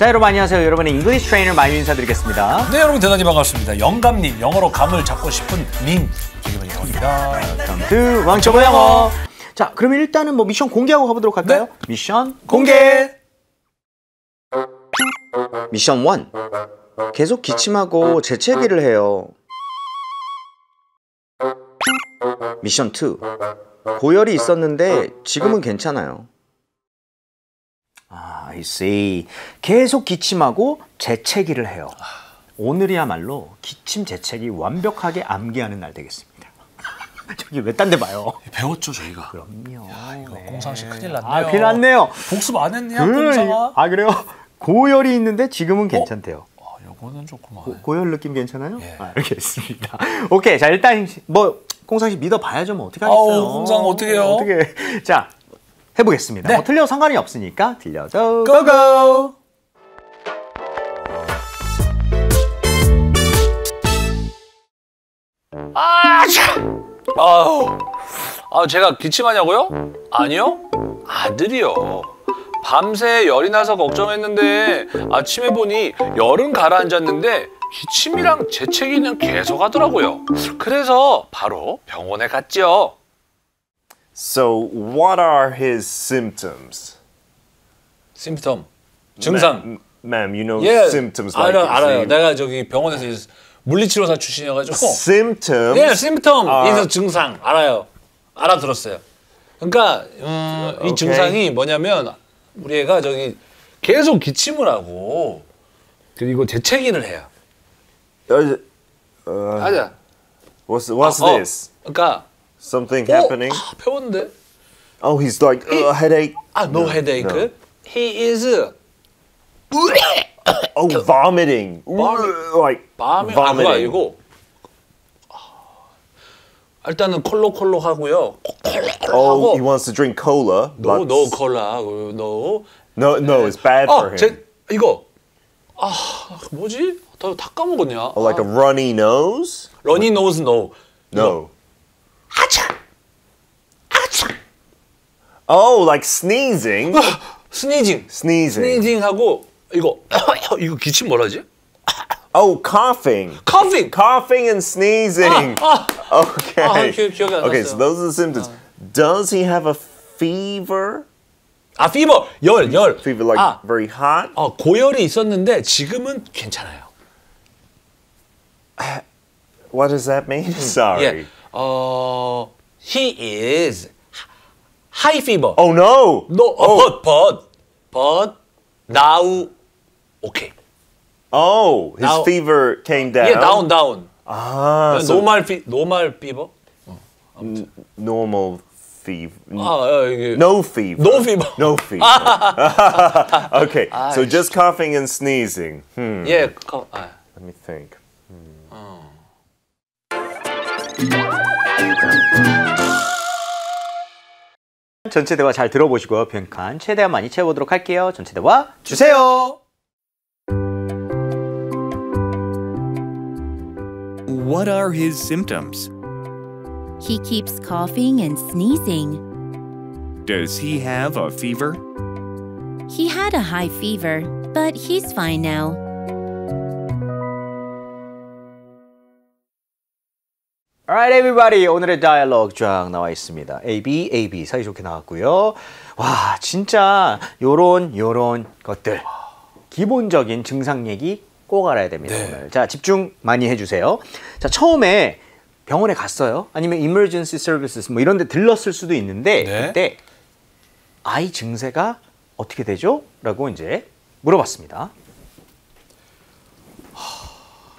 자, 여러분 안녕하세요. 여러분의 잉글리시 트레이너 마유 인사드리겠습니다. 네, 여러분 대단히 반갑습니다. 영감님, 영어로 감을 잡고 싶은 님 되게 많이 반갑습니다. Welcome to 왕초보 영어. 자, 그러면 일단은 뭐 미션 공개하고 가보도록 할까요? 네. 미션 공개. 미션 1. 계속 기침하고 재채기를 해요. 미션 2. 고열이 있었는데 지금은 괜찮아요. 아, I see. 계속 기침하고 재채기를 해요. 오늘이야말로 기침 재채기 완벽하게 암기하는 날 되겠습니다. 저기 왜 딴 데 봐요? 배웠죠, 저희가. 그럼요. 야, 이거 네. 공상식 큰일 났네요. 아, 큰일 났네요. 복습 안 했네요, 공상아. 아, 그래요? 고열이 있는데 지금은 괜찮대요. 요거는 조금만. 고열 느낌 괜찮아요? 예. 알겠습니다. 오케이, 자 일단 뭐 공상식 믿어봐야죠. 뭐 어떻게 하겠어요? 공상 어떻게요? 어떻게? 자 해보겠습니다. 네. 뭐 틀려도 상관이 없으니까 들려줘. 고고. 아, 참. 아, 제가 기침하냐고요? 아니요, 아들이요. 밤새 열이 나서 걱정했는데 아침에 보니 열은 가라앉았는데 기침이랑 재채기는 계속 하더라고요. 그래서 바로 병원에 갔죠. So what are his symptoms? Symptom. 증상. Ma'am, you know yeah, symptoms like this. 알아요. 내가 저기 병원에서 물리치료사 출신이어가지고. Symptoms? 네, symptom. 이거 증상. 알아요. 알아들었어요. 그러니까 이 증상이 뭐냐면 우리 애가 저기 계속 기침을 하고 그리고 재채기를 해요. 아자. What's this? 그러니까 something happening. 아, 배웠는데. Oh, he's like headache. 아, no headache. No. He is vomiting. Like vomiting. 아, 이거. 일단은 콜로 하고요. Oh, he wants to drink cola. No, no cola. No. No, it's bad for him. 이거. 아, 뭐지? 다 까먹었냐? Like a runny nose? Runny nose, no. No. 아차! 아차! Oh, like sneezing? Sneezing. Sneezing 하고 이거 기침 뭐라지? Oh, coughing. Coughing and sneezing. Okay. Okay, so those are the symptoms. Does he have a fever? 아, fever. 열. Fever like very hot? 고열이 있었는데 지금은 괜찮아요. What does that mean? Sorry. He is high fever. Oh no. No, but now okay. Oh, his now, fever came down. Yeah, down. Ah, so normal fever. Normal fever. No fever. No fever. Okay, so just coughing and sneezing. Yeah. Let me think. 전체 대화 잘 들어보시고요. 빈칸 최대한 많이 채워보도록 할게요. 전체 대화 주세요. What are his symptoms? He keeps coughing and sneezing. Does he have a fever? He had a high fever, but he's fine now. Alright, everybody. 오늘의 dialogue 쫙 나와 있습니다. A, B 사이좋게 나왔고요. 와, 진짜 요런 것들. 기본적인 증상 얘기 꼭 알아야 됩니다. 네. 오늘. 자, 집중 많이 해주세요. 자, 처음에 병원에 갔어요. 아니면 emergency services 뭐 이런 데 들렀을 수도 있는데 네. 그때 아이 증세가 어떻게 되죠? 라고 이제 물어봤습니다.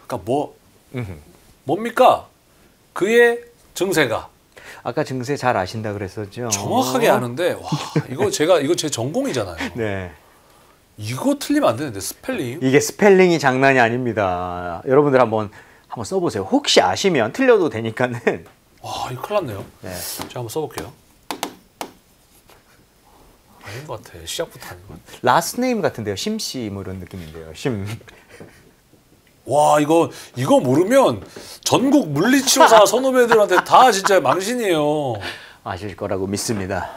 그러니까 뭡니까? 그의 증세가. 아까 증세 잘 아신다 그랬었죠? 정확하게 아는데 와, 이거 제 전공이잖아요. 네. 이거 틀리면 안 되는데 스펠링? 이게 스펠링이 장난이 아닙니다. 여러분들 한번 써보세요. 혹시 아시면 틀려도 되니까는. 와, 이거 큰일 났네요. 네. 제가 한번 써볼게요. 아닌 것 같아. 시작부터 아닌 것 같아. 라스트 네임 같은데요. 심씨 뭐 이런 느낌인데요. 심. 와, 이거 모르면 전국 물리치료사 선후배들한테 다 진짜 망신이에요. 아실 거라고 믿습니다.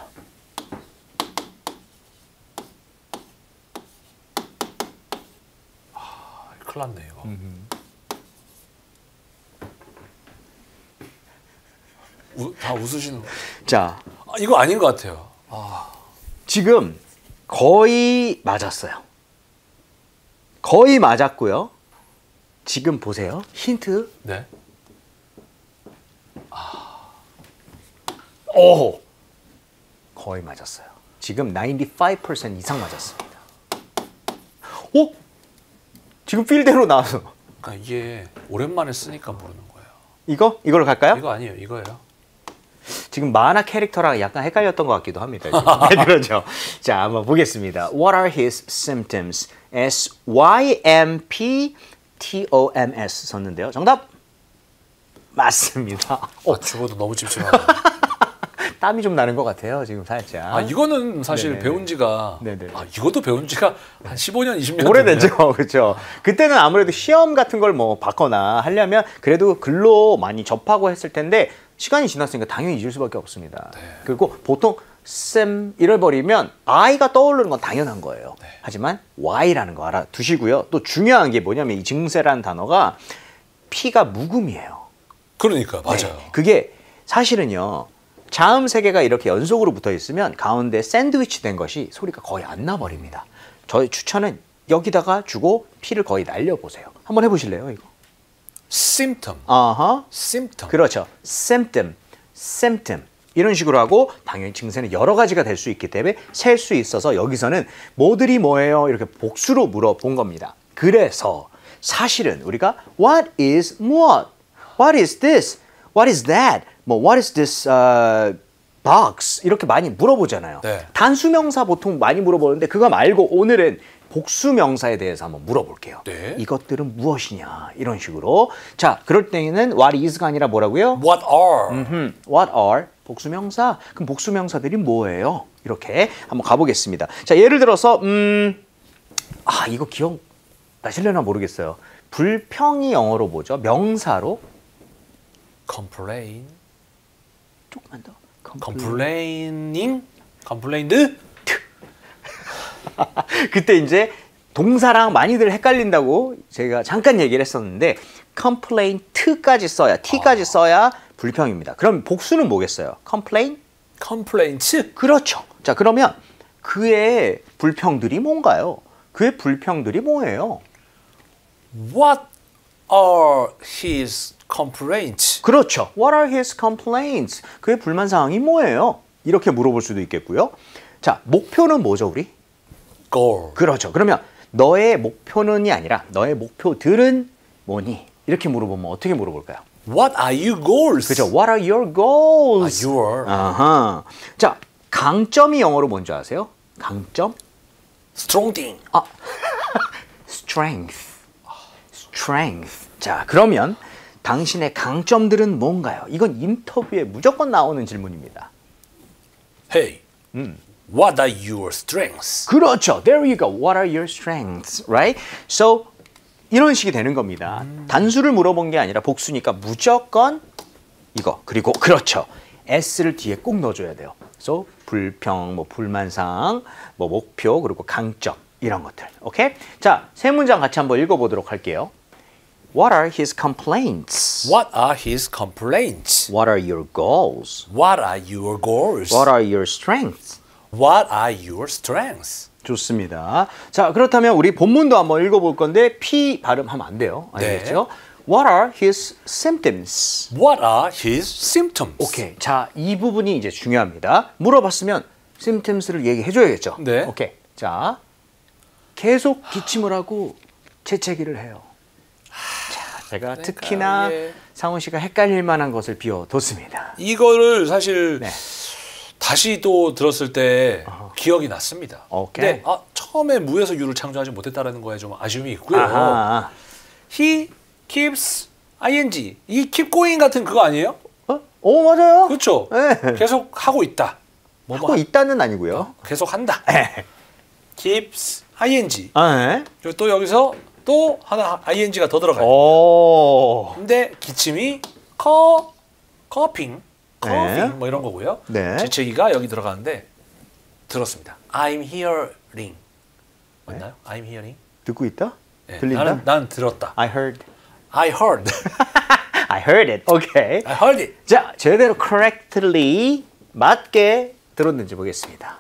큰일 났네 이거. 다 웃으시는 거. 자, 아, 이거 아닌 것 같아요. 아. 지금 거의 맞았어요. 거의 맞았고요. 지금 보세요. 힌트. 네. 아. 오. 거의 맞았어요. 지금 95% 이상 맞았습니다. 오? 지금 필대로 나와서. 그러니까 이게 오랜만에 쓰니까 모르는 거예요. 이거? 이걸로 갈까요? 이거 아니에요. 이거예요. 지금 만화 캐릭터랑 약간 헷갈렸던 것 같기도 합니다. 그렇죠. 자, 한번 보겠습니다. What are his symptoms? S-Y-M-P-T-O-M-S 썼는데요. 정답! 맞습니다. 죽어도 너무 찝찝하네. 땀이 좀 나는 것 같아요. 지금 살짝. 아, 이거는 사실 네네. 배운 지가 이것도 배운 지가 한 15년, 20년 오래됐죠. 그렇죠. 그때는 아무래도 시험 같은 걸 뭐 받거나 하려면 그래도 글로 많이 접하고 했을 텐데 시간이 지났으니까 당연히 잊을 수밖에 없습니다. 네. 그리고 보통 쌤 잃어버리면 I가 떠오르는 건 당연한 거예요. 네. 하지만 Y라는 거 알아두시고요. 또 중요한 게 뭐냐면 이 증세라는 단어가 P가 묵음이에요. 그러니까 맞아요. 네. 그게 사실은요. 자음 세 개가 이렇게 연속으로 붙어 있으면 가운데 샌드위치 된 것이 소리가 거의 안 나버립니다. 저의 추천은 여기다가 주고 P를 거의 날려보세요. 한번 해보실래요? 이거. symptom. 아하. symptom. 그렇죠. symptom. symptom. 이런 식으로 하고 당연히 증세는 여러 가지가 될 수 있기 때문에 셀 수 있어서 여기서는 뭐들이 뭐예요? 이렇게 복수로 물어본 겁니다. 그래서 사실은 우리가 what is 무엇? what is this? what is that? 뭐 what is this box? 이렇게 많이 물어보잖아요. 네. 단수명사 보통 많이 물어보는데 그거 말고 오늘은 복수명사에 대해서 한번 물어볼게요. 네. 이것들은 무엇이냐 이런 식으로. 자, 그럴 때는 what is가 아니라 뭐라고요? what are. what are 복수명사. 그럼 복수명사들이 뭐예요? 이렇게 한번 가보겠습니다. 자, 예를 들어서 아, 이거 기억나실려나 모르겠어요. 불평이 영어로 뭐죠? 명사로 complain. 조금만 더. complaining. complained. 그때 이제 동사랑 많이들 헷갈린다고 제가 잠깐 얘기를 했었는데 complaint까지 써야 t까지 써야 불평입니다. 그럼 복수는 뭐겠어요? complain? complaints? 그렇죠. 자, 그러면 그의 불평들이 뭔가요? 그의 불평들이 뭐예요? What are his complaints? 그렇죠. What are his complaints? 그의 불만 사항이 뭐예요? 이렇게 물어볼 수도 있겠고요. 자, 목표는 뭐죠, 우리? Goal. 그렇죠. 그러면 너의 목표는이 아니라 너의 목표들은 뭐니? 이렇게 물어보면 어떻게 물어볼까요? What are your goals? 그렇죠. What are your goals? 아하. 자, 강점이 영어로 뭔지 아세요? 강점? Strong. 아, strength. strength. 자, 그러면 당신의 강점들은 뭔가요? 이건 인터뷰에 무조건 나오는 질문입니다. Hey. What are your strengths? 그렇죠. There you go. What are your strengths? Right? So, 이런 식이 되는 겁니다. 단수를 물어본 게 아니라 복수니까 무조건 이거. 그리고 그렇죠. S를 뒤에 꼭 넣어줘야 돼요. So, 불평, 뭐 불만사항, 뭐 목표, 그리고 강점 이런 것들. 오케이? 자, 세 문장 같이 한번 읽어보도록 할게요. What are his complaints? What are his complaints? What are your goals? What are your goals? What are your strengths? What are your strengths? 좋습니다. 자, 그렇다면 우리 본문도 한번 읽어볼 건데 P 발음하면 안 돼요. 알겠죠? 네. What are his symptoms? What are his symptoms? 오케이. 자, 이 부분이 이제 중요합니다. 물어봤으면 symptoms를 얘기해줘야겠죠. 네. 오케이. 자, 계속 기침을 하고 재채기를 해요. 자, 제가 특히나 상훈 씨가 헷갈릴 만한 것을 비워뒀습니다. 이거를 사실. 네. 다시 또 들었을 때 기억이 났습니다. 오케이. 근데 처음에 무에서 유를 창조하지 못했다는 거에 좀 아쉬움이 있고요. 아하. He keeps ing. 이 keep going 같은 그거 아니에요? 맞아요. 그렇죠. 네. 계속 하고 있다. 하고 있다는 아니고요. 계속 한다. 네. keeps ing. 네. 그리고 또 여기서 또 하나 ing가 더 들어가요. 근데 기침이 coughing. 네. 뭐 이런 거고요. 네. 재채기가 여기 들어가는데 들었습니다. I'm hearing. 맞나요? 네? I'm hearing. 듣고 있다? 들린다? 난 들었다. I heard. I heard it. Okay. I heard it. 자, 제대로 correctly 맞게 들었는지 보겠습니다.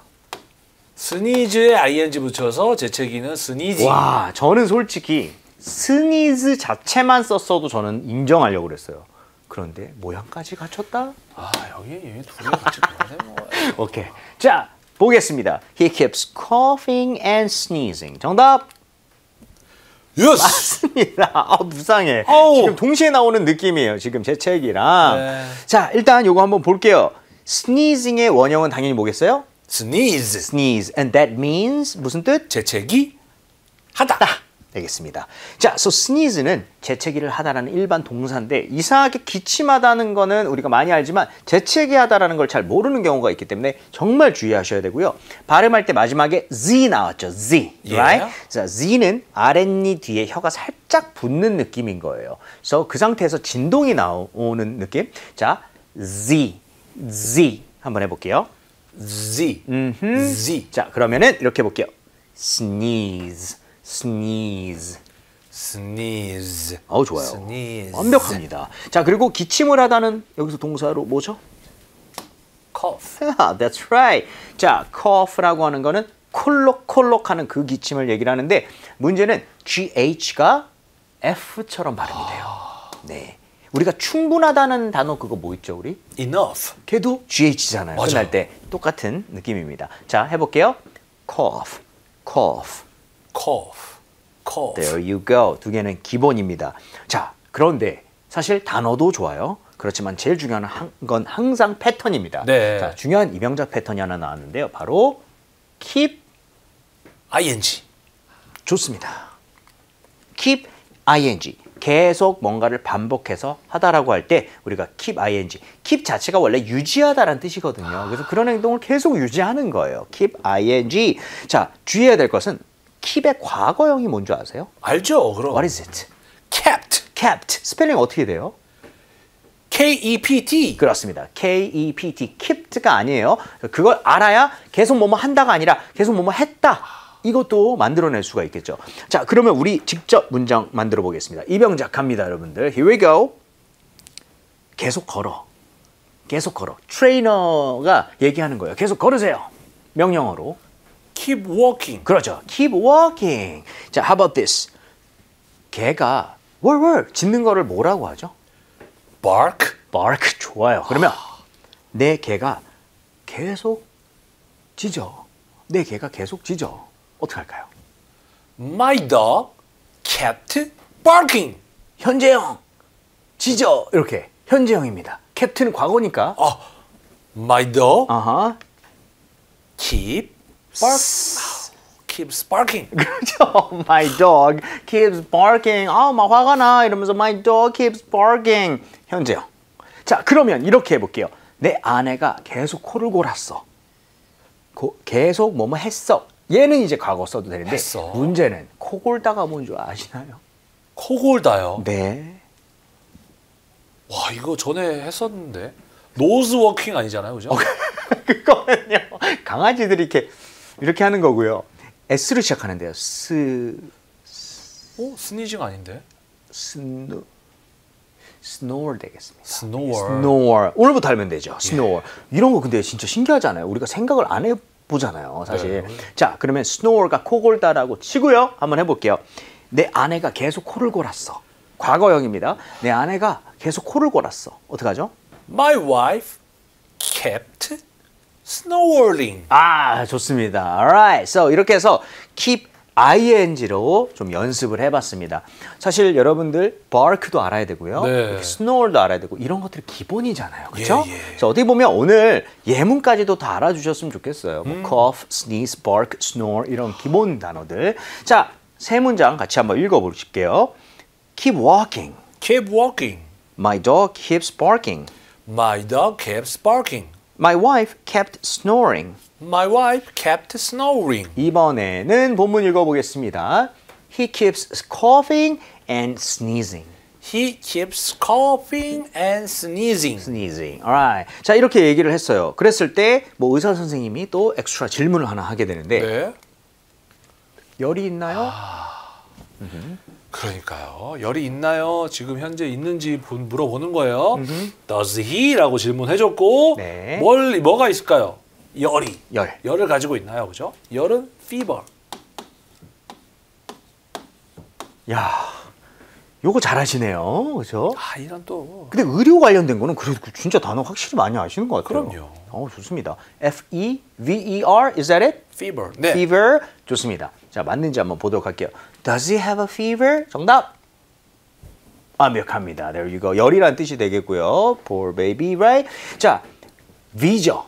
스니즈에 ing 붙여서 재채기는 스니징. 와, 저는 솔직히 스니즈 자체만 썼어도 저는 인정하려고 그랬어요. 그런데 모양까지 갖췄다? 아, 여기 얘 둘이 같이 그러네 뭐. 오케이. 자, 보겠습니다. He keeps coughing and sneezing. 정답. Yes. 맞습니다. 아, 무상해. 오우. 지금 동시에 나오는 느낌이에요. 지금 재채기랑. 네. 자, 일단 요거 한번 볼게요. sneezing의 원형은 당연히 뭐겠어요? sneeze. sneeze. And that means 무슨 뜻? 재채기 하다. 되겠습니다. 자, so sneeze는 재채기를 하다라는 일반 동사인데 이상하게 기침하다는 거는 우리가 많이 알지만 재채기하다라는 걸 잘 모르는 경우가 있기 때문에 정말 주의하셔야 되고요. 발음할 때 마지막에 z 나왔죠. z. right? 자, z는 아랫니 뒤에 혀가 살짝 붙는 느낌인 거예요. so 그 상태에서 진동이 나오는 느낌. 자, z. z. 한번 해 볼게요. z. z. 자, 그러면은 이렇게 볼게요. sneeze. sneeze, sneeze. 어우, 좋아요. sneeze. 완벽합니다. 자, 그리고 기침을 하다는 여기서 동사로 뭐죠? cough. That's right. 자, cough라고 하는 거는 콜록콜록하는 그 기침을 얘기를 하는데 문제는 GH가 F처럼 발음이 돼요. 네. 우리가 충분하다는 단어 그거 뭐 있죠, 우리? enough. 걔도 GH잖아요. 맞아. 끝날 때 똑같은 느낌입니다. 자, 해볼게요. cough, cough. cough, cough. There you go. 두 개는 기본입니다. 자, 그런데 사실 단어도 좋아요. 그렇지만 제일 중요한 건 항상 패턴입니다. 네. 자, 중요한 이명작 패턴이 하나 나왔는데요. 바로 keep ing. 좋습니다. keep ing. 계속 뭔가를 반복해서 하다라고 할 때 우리가 keep ing. keep 자체가 원래 유지하다라는 뜻이거든요. 그래서 그런 행동을 계속 유지하는 거예요. keep ing. 자, 주의해야 될 것은 keep의 과거형이 뭔지 아세요? 알죠, 그럼. What is it? kept. kept. 스펠링 어떻게 돼요? K-E-P-T. 그렇습니다. K-E-P-T. kept가 아니에요. 그걸 알아야 계속 뭐뭐 한다가 아니라 계속 뭐뭐 했다. 이것도 만들어낼 수가 있겠죠. 자, 그러면 우리 직접 문장 만들어 보겠습니다. 이병작 갑니다, 여러분들. Here we go. 계속 걸어. 계속 걸어. 트레이너가 얘기하는 거예요. 계속 걸으세요. 명령어로. keep walking. 그렇죠. keep walking. 자, how about this? 개가 월월 짖는 거를 뭐라고 하죠? bark. bark. 좋아요. 그러면 내 개가 계속 짖어. 내 개가 계속 짖어. 어떻게 할까요? My dog kept barking. 현재형. 짖어. 이렇게. 현재형입니다. kept는 과거니까. My dog keep keeps barking. 그렇죠. My dog keeps barking. 아, 막 화가 나. 이러면서 my dog keeps barking. 현재형. 자, 그러면 이렇게 해볼게요. 내 아내가 계속 코를 골았어. 계속 뭐뭐 했어. 얘는 이제 과거 써도 되는데 했어. 문제는 코 골다가 뭔 줄 아시나요? 코 골다요? 네. 와, 이거 전에 했었는데. 노즈 워킹 아니잖아요, 그죠? 그거는요. 강아지들이 이렇게 하는 거고요. S로 시작하는데요. 스니징 아닌데? 스노어 되겠습니다. 스노어. 오늘부터 알면 되죠. 스노어. 예. 이런 거 근데 진짜 신기하잖아요. 우리가 생각을 안 해보잖아요, 사실. 네. 자, 그러면 스노어가 코 골다라고 치고요. 한번 해볼게요. 내 아내가 계속 코를 골았어. 과거형입니다. 내 아내가 계속 코를 골았어. 어떡하죠? My wife kept snoring. 아, 좋습니다. Alright. So 이렇게 해서 keep ing로 좀 연습을 해봤습니다. 사실 여러분들 bark도 알아야 되고요. 네. snore도 알아야 되고 이런 것들이 기본이잖아요. 그렇죠? 예, 예. 그래서 어떻게 보면 오늘 예문까지도 다 알아주셨으면 좋겠어요. 뭐 cough, sneeze, bark, snore 이런 기본 단어들. 자, 세 문장 같이 한번 읽어보실게요. Keep walking. Keep walking. My dog keeps barking. My dog keeps barking. My wife kept snoring. My wife kept snoring. 이번에는 본문 읽어보겠습니다. He keeps coughing and sneezing. He keeps coughing and sneezing. sneezing. Alright. 자, 이렇게 얘기를 했어요. 그랬을 때 뭐 의사 선생님이 또 엑스트라 질문을 하나 하게 되는데 네? 열이 있나요? 그러니까요. 열이 있나요? 지금 현재 있는지 물어보는 거예요. Does he? 라고 질문해줬고 네. 뭐가 있을까요? 열이. 열을 가지고 있나요? 그죠? 열은 fever. 야, 요거 잘하시네요. 그죠? 아, 이런 또. 근데 의료 관련된 거는 그래도 진짜 단어 확실히 많이 아시는 것 같아요. 그럼요. 좋습니다. F-E-V-E-R, is that it? fever. 네. fever. 좋습니다. 자, 맞는지 한번 보도록 할게요. Does he have a fever? 정답! 완벽합니다. There you go. 열이란 뜻이 되겠고요. Poor baby, right? 자, V죠.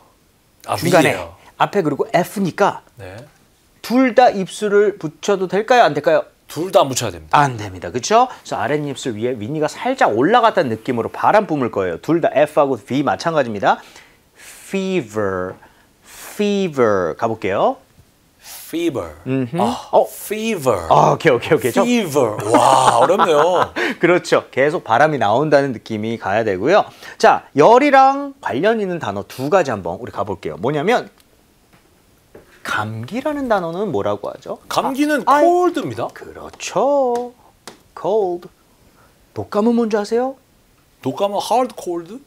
아, 중간에. V예요. 앞에 그리고 F니까 네. 둘 다 입술을 붙여도 될까요? 안 될까요? 둘 다 안 붙여야 됩니다. 안 됩니다. 그렇죠? 그래서 아랫입술 위에 윗니가 살짝 올라갔다는 느낌으로 바람 뿜을 거예요. 둘 다 F하고 V 마찬가지입니다. fever, fever. 가볼게요. fever. fever. 오케이. fever. 와, 어렵네요. 그렇죠. 계속 바람이 나온다는 느낌이 가야 되고요. 자, 열이랑 관련 있는 단어 두 가지 한번 우리 가볼게요. 뭐냐면 감기라는 단어는 뭐라고 하죠? 감기는 cold입니다. 그렇죠. cold. 독감은 뭔지 아세요? 독감은 hard cold?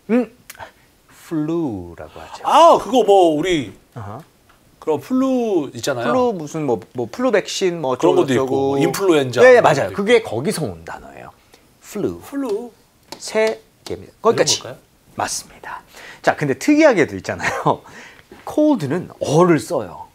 flu라고 하죠. 아, 그거 뭐 우리 그럼 플루 있잖아요. 플루 무슨 뭐 플루 백신 뭐 그런 것도 있고 인플루엔자. 네, 맞아요. 그게 거기서 온 단어예요. 플루. 세 개입니다. 거기까지. 맞습니다. 자, 근데 특이하게도 있잖아요. cold는 어를 써요.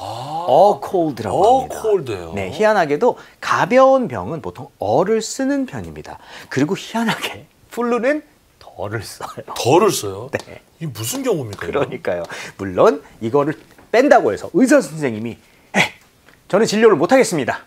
어 cold라고 합니다. cold예요. 네, 희한하게도 가벼운 병은 보통 어를 쓰는 편입니다. 그리고 희한하게 플루는 덜을 써요. 덜을 써요? 네. 이게 무슨 경우입니까? 그러니까요. 물론 이거를 뺀다고 해서 의사 선생님이 저는 진료를 못 하겠습니다.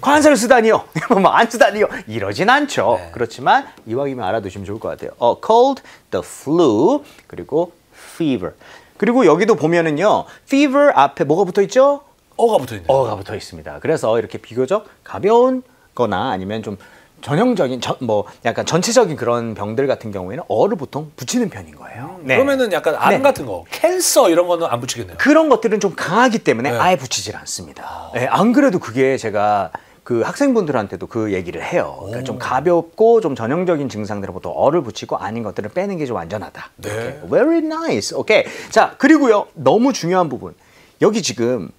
관사를 쓰다니요. 안 쓰다니요. 이러진 않죠. 네. 그렇지만 이왕이면 알아두시면 좋을 것 같아요. cold, the flu, 그리고 fever. 그리고 여기도 보면은요. fever 앞에 뭐가 붙어 있죠? 어가 붙어 있네요. 어가 붙어 있습니다. 그래서 이렇게 비교적 가벼운 거나 아니면 좀 전형적인 뭐 약간 전체적인 그런 병들 같은 경우에는 어를 보통 붙이는 편인 거예요. 네. 그러면은 약간 암 같은 거, 캔서 이런 거는 안 붙이겠네요. 그런 것들은 좀 강하기 때문에 아예 붙이질 않습니다. 네, 안 그래도 그게 제가 그 학생분들한테도 그 얘기를 해요. 그러니까 좀 가볍고 좀 전형적인 증상들은 보통 어를 붙이고 아닌 것들을 빼는 게 좀 안전하다. 네. Okay. Very nice. 오케이. 자, 그리고요. 너무 중요한 부분. 여기 지금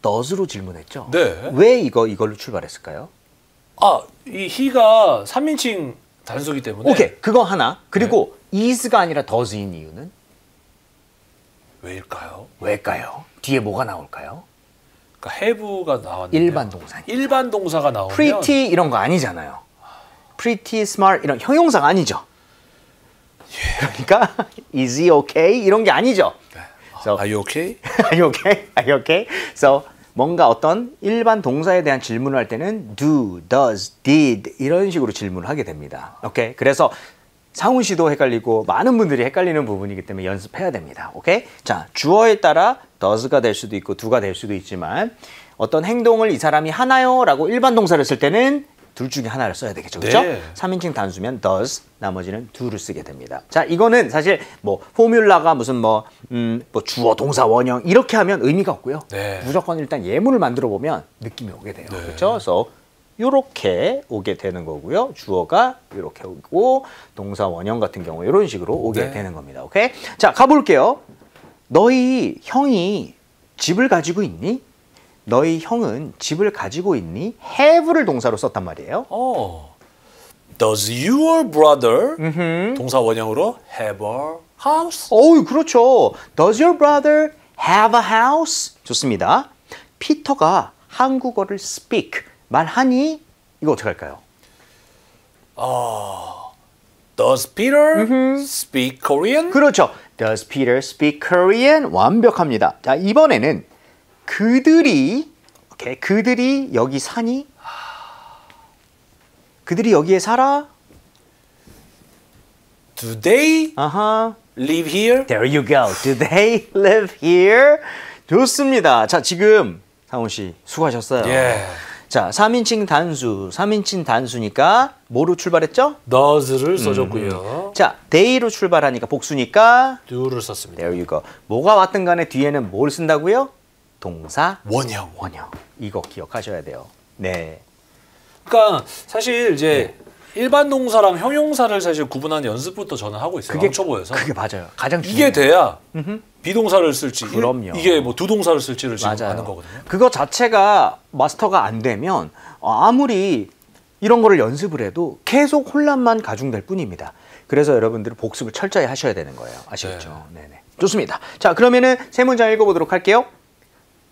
does로 질문했죠? 네. 왜 이걸로 출발했을까요? 아, 이 he가 3인칭 단수기 때문에. 오케이, 그거 하나. 그리고 is가 아니라 does인 이유는? 왜일까요? 뒤에 뭐가 나올까요? 그러니까 have가 나왔는데 일반 동사가 나오면 pretty 이런 거 아니잖아요. pretty, smart 이런 형용사가 아니죠. 그러니까 is he okay? 이런 게 아니죠. So, are you okay? Are you okay? So 뭔가 어떤 일반 동사에 대한 질문을 할 때는 do, does, did 이런 식으로 질문을 하게 됩니다. 오케이? 그래서 상훈 씨도 헷갈리고 많은 분들이 헷갈리는 부분이기 때문에 연습해야 됩니다. 오케이? 자, 주어에 따라 does가 될 수도 있고 do가 될 수도 있지만 어떤 행동을 이 사람이 하나요? 라고 일반 동사를 쓸 때는 둘 중에 하나를 써야 되겠죠. 그렇죠? 네. 3인칭 단수면 does, 나머지는 do를 쓰게 됩니다. 자, 이거는 사실 뭐 포뮬라가 무슨 뭐 주어, 동사, 원형 이렇게 하면 의미가 없고요. 네. 무조건 일단 예문을 만들어 보면 느낌이 오게 돼요. 네. 그렇죠? 그래서 요렇게 오게 되는 거고요. 주어가 이렇게 오고 동사, 원형 같은 경우 이런 식으로 오게 되는 겁니다. 오케이? 자, 가볼게요. 너희 형이 집을 가지고 있니? 너희 형은 집을 가지고 있니? have를 동사로 썼단 말이에요. Does your brother 동사 원형으로 have a house? 그렇죠. Does your brother have a house? 좋습니다. 피터가 한국어를 speak 말하니? 이거 어떻게 할까요? Does Peter speak Korean? 그렇죠. Does Peter speak Korean? 완벽합니다. 자, 이번에는 그들이 여기 사니? 그들이 여기에 살아? Do they live here? There you go. Do they live here? 좋습니다. 자, 지금 상훈 씨 수고하셨어요. 자, 3인칭 단수. 3인칭 단수니까 뭐로 출발했죠? does를 써줬고요. 자, they로 출발하니까 복수니까 do를 썼습니다. There you go. 뭐가 왔든 간에 뒤에는 뭘 쓴다고요? 동사 원형. 이거 기억하셔야 돼요. 네. 그러니까 사실 이제 일반 동사랑 형용사를 사실 구분하는 연습부터 저는 하고 있어요. 왕초보여서. 그게 맞아요. 가장 중요해요. 이게 돼야 비동사를 쓸지, 그럼요. 이게 뭐 두 동사를 쓸지를 지금 아는 거거든요. 그거 자체가 마스터가 안 되면 아무리 이런 거를 연습을 해도 계속 혼란만 가중될 뿐입니다. 그래서 여러분들은 복습을 철저히 하셔야 되는 거예요. 아시겠죠? 네. 네네. 좋습니다. 자, 그러면은 세 문장 읽어보도록 할게요.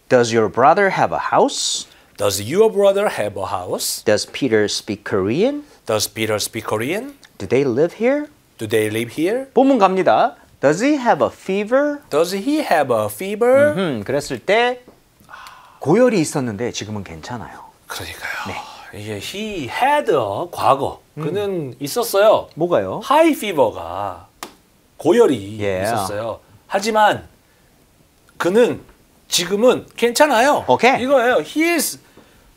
Does your brother have a house? Does your brother have a house? Does Peter speak Korean? Does Peter speak Korean? Do they live here? Do they live here? 본문 갑니다. Does he have a fever? Does he have a fever? 그랬을 때 고열이 있었는데 지금은 괜찮아요. 그러니까요. 네. 이게 he had a 과거. 그는 있었어요. 뭐가요? High fever가 고열이 있었어요. 하지만 그는 지금은 괜찮아요. Okay. 이거예요. He is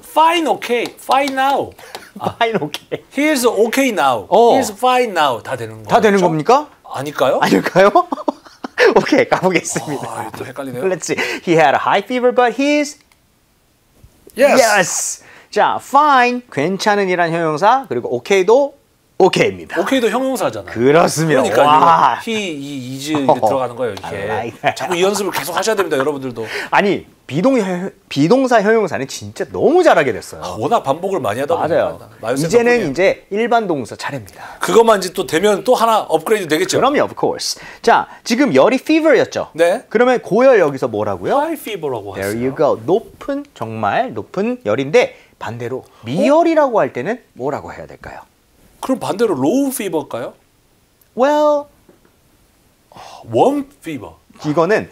fine, okay, fine now. Fine, okay. He is okay now. He is fine now. 다 되는 거예요. 다 되는 겁니까? 아닐까요? 아닐까요? 오케이, 가보겠습니다. 아, 또 헷갈리네요. Let's see. He had a high fever, but he's yes. 자, fine, 괜찮은이란 형용사, 그리고 okay도 okay입니다. okay도 형용사잖아요. 그렇습니다. 그러니까 he, is 들어가는 거예요. 이렇게. Like 자꾸 이 연습을 계속 하셔야 됩니다, 여러분들도. 아니, 비동사 형용사는 진짜 너무 잘하게 됐어요. 아, 워낙 반복을 많이 하다 보니까. 맞아요. 이제는 이제 일반 동사 잘합니다. 그것만 이제 또 되면 또 하나 업그레이드 되겠죠. 그럼요, of course. 자, 지금 열이 fever였죠. 네. 그러면 고열 여기서 뭐라고요? High fever라고 하세요. There you go. 높은, 정말 높은 열인데 반대로 미열이라고 할 때는 뭐라고 해야 될까요? 그럼 반대로 low fever일까요? Well, warm fever. 이거는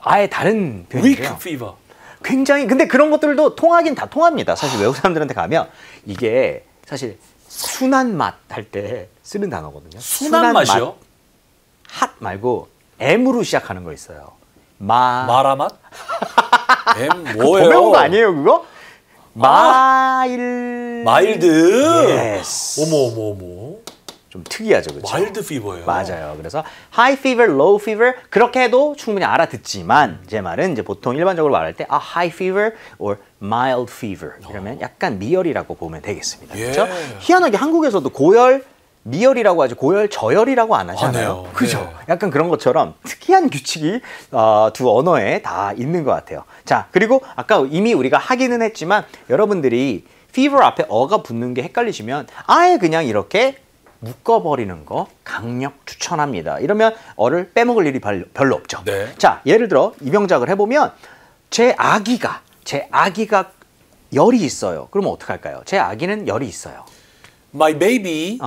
아예 다른 표현이에요. Weak fever. 굉장히, 근데 그런 것들도 통하긴 다 통합니다. 사실 외국 사람들한테 가면 이게 사실 순한 맛 할 때 쓰는 단어거든요. 순한 맛이요? 핫 말고 M으로 시작하는 거 있어요. 마라 맛? M 뭐예요? 그거 아니에요 그거? 마일드. 예스. 어머. 좀 특이하죠, 그렇죠? 마일드 피버예요. 맞아요. 그래서 하이 피버, 로우 피버 그렇게 해도 충분히 알아듣지만 제 말은 이제 보통 일반적으로 말할 때 하이 피버 or mild fever 이러면 약간 미열이라고 보면 되겠습니다. 그렇죠? 희한하게 한국에서도 고열 미열이라고 하죠. 고열, 저열이라고 안 하잖아요. 그죠? 네. 약간 그런 것처럼 특이한 규칙이 두 언어에 다 있는 것 같아요. 자, 그리고 아까 이미 우리가 하기는 했지만 여러분들이 fever 앞에 어가 붙는 게 헷갈리시면 아예 그냥 이렇게 묶어버리는 거 강력 추천합니다. 이러면 어를 빼먹을 일이 별로 없죠. 네. 자, 예를 들어 입영작을 해보면 제 아기가 열이 있어요. 그러면 어떡할까요? 제 아기는 열이 있어요. My baby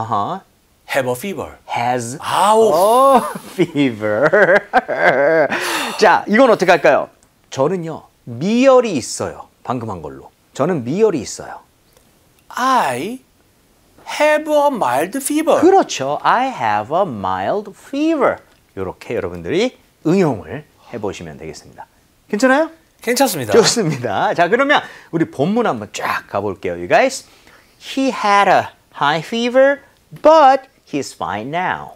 have a fever. Has a fever. 자, 이건 어떻게 할까요? 저는요, 미열이 있어요. 방금 한 걸로. 저는 미열이 있어요. I have a mild fever. 그렇죠. I have a mild fever. 이렇게 여러분들이 응용을 해보시면 되겠습니다. 괜찮아요? 괜찮습니다. 좋습니다. 자, 그러면 우리 본문 한번 쫙 가볼게요, you guys. He had a high fever, but he's fine now.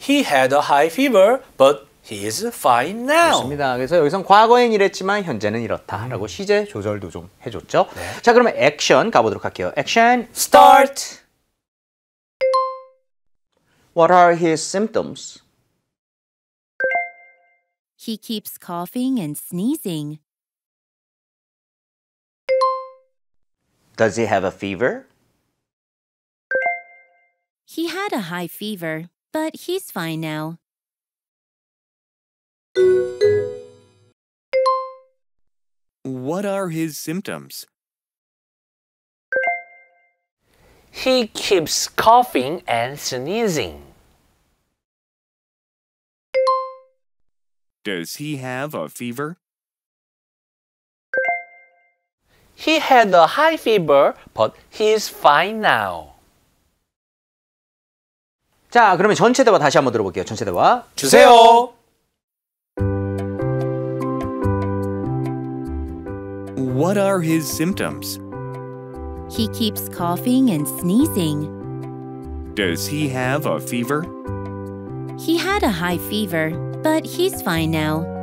He had a high fever, but he is fine now. 좋습니다. 그래서 여기선 과거엔 이랬지만 현재는 이렇다라고 시제 조절도 좀 해줬죠. 네. 자, 그러면 액션 가보도록 할게요. 액션 start. What are his symptoms? He keeps coughing and sneezing. Does he have a fever? He had a high fever, but he's fine now. What are his symptoms? He keeps coughing and sneezing. Does he have a fever? He had a high fever, but he's fine now. 자, 그러면 전체 대화 다시 한번 들어볼게요. 전체 대화 주세요. What are his symptoms? He keeps coughing and sneezing. Does he have a fever? He had a high fever, but he's fine now.